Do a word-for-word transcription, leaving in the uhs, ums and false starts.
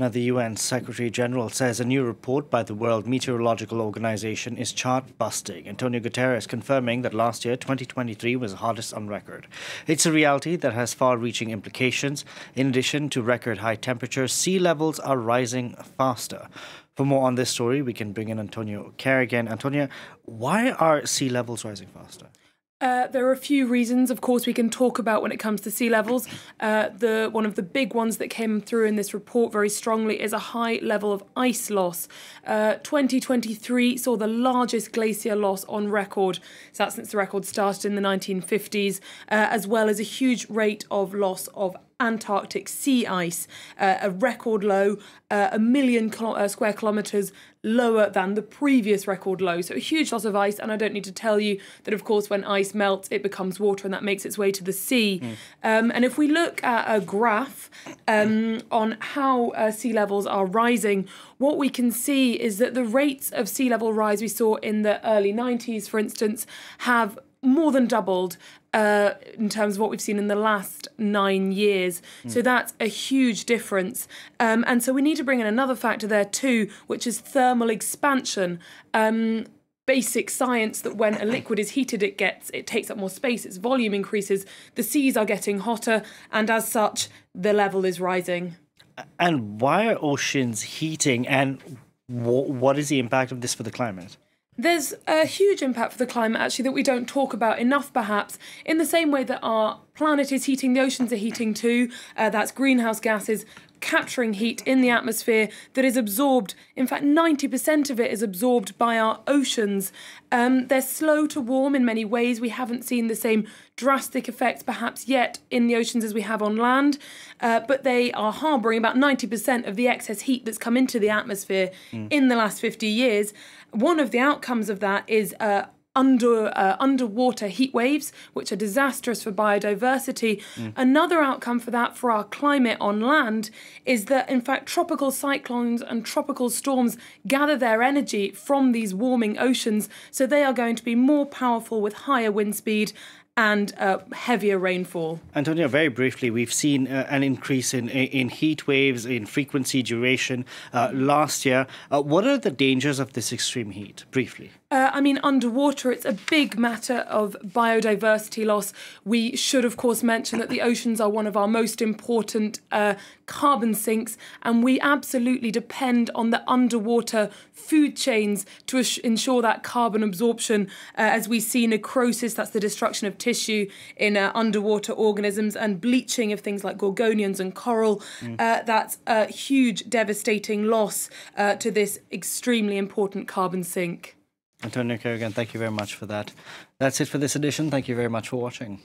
Now, the U N Secretary-General says a new report by the World Meteorological Organization is chart-busting. Antonio Guterres confirming that last year, twenty twenty-three, was the hottest on record. It's a reality that has far-reaching implications. In addition to record-high temperatures, sea levels are rising faster. For more on this story, we can bring in Antonia Kerrigan. Antonia, why are sea levels rising faster? Uh, there are a few reasons, of course, we can talk about when it comes to sea levels. Uh, the one of the big ones that came through in this report very strongly is a high level of ice loss. Uh, twenty twenty-three saw the largest glacier loss on record. So that's since the record started in the nineteen fifties, uh, as well as a huge rate of loss of Antarctic sea ice, uh, a record low, uh, a million kilo uh, square kilometres lower than the previous record low. So a huge loss of ice, and I don't need to tell you that, of course, when ice melts, it becomes water and that makes its way to the sea. Mm. Um, and if we look at a graph um, on how uh, sea levels are rising, what we can see is that the rates of sea level rise we saw in the early nineties, for instance, have more than doubled uh, in terms of what we've seen in the last nine years. Mm. So that's a huge difference. Um, and so we need to bring in another factor there too, which is thermal expansion. Um, basic science that when a liquid is heated, it gets, it takes up more space, its volume increases, the seas are getting hotter, and as such, the level is rising. And why are oceans heating, and wh what is the impact of this for the climate? There's a huge impact for the climate, actually, that we don't talk about enough, perhaps. In the same way that our planet is heating, the oceans are heating too. Uh, that's greenhouse gases capturing heat in the atmosphere that is absorbed. In fact, ninety percent of it is absorbed by our oceans. Um, they're slow to warm in many ways. We haven't seen the same drastic effects, perhaps, yet in the oceans as we have on land. Uh, but they are harbouring about ninety percent of the excess heat that's come into the atmosphere mm. in the last fifty years. One of the outcomes of that is uh, under uh, underwater heat waves, which are disastrous for biodiversity. Mm. Another outcome for that, for our climate on land, is that, in fact, tropical cyclones and tropical storms gather their energy from these warming oceans, so they are going to be more powerful with higher wind speed and uh, heavier rainfall. Antonia, very briefly, we've seen uh, an increase in, in heat waves, in frequency, duration uh, last year. Uh, what are the dangers of this extreme heat, briefly? Uh, I mean, underwater, it's a big matter of biodiversity loss. We should, of course, mention that the oceans are one of our most important uh, carbon sinks, and we absolutely depend on the underwater food chains to ensure that carbon absorption. Uh, as we see necrosis, that's the destruction of tissue in uh, underwater organisms, and bleaching of things like gorgonians and coral. Mm. Uh, that's a huge, devastating loss uh, to this extremely important carbon sink. Antonia Kerrigan, thank you very much for that. That's it for this edition. Thank you very much for watching.